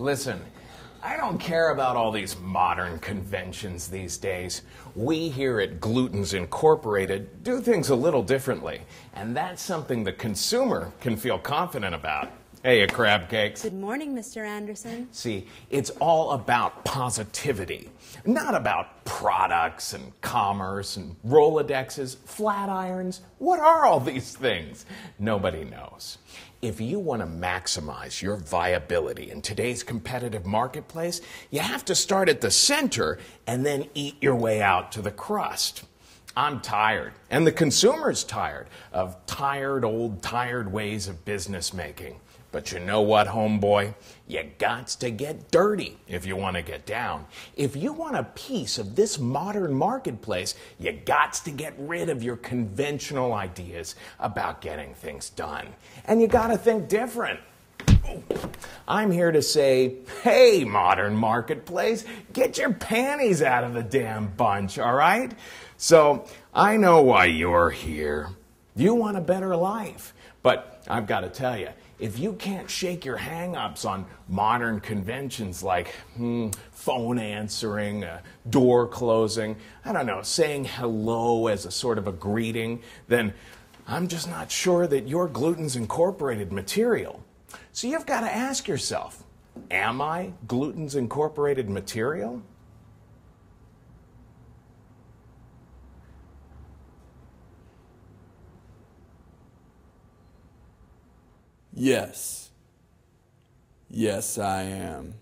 Listen, I don't care about all these modern conventions these days. We here at Glutens Incorporated do things a little differently, and that's something the consumer can feel confident about. Hey, crab cakes. Good morning, Mr. Anderson. See, it's all about positivity, not about products and commerce and Rolodexes, flat irons. What are all these things? Nobody knows. If you want to maximize your viability in today's competitive marketplace, you have to start at the center and then eat your way out to the crust. I'm tired, and the consumer's tired, of tired ways of business making. But you know what, homeboy? You gots to get dirty if you want to get down. If you want a piece of this modern marketplace, you gots to get rid of your conventional ideas about getting things done. And you gotta think different. I'm here to say, hey, modern marketplace, get your panties out of the damn bunch, all right? So I know why you're here. You want a better life. But I've got to tell you, if you can't shake your hang-ups on modern conventions like phone answering, door closing, I don't know, saying hello as a sort of a greeting, then I'm just not sure that you're Glutens Incorporated material. So you've got to ask yourself, am I Glutens Incorporated material? Yes. Yes, I am.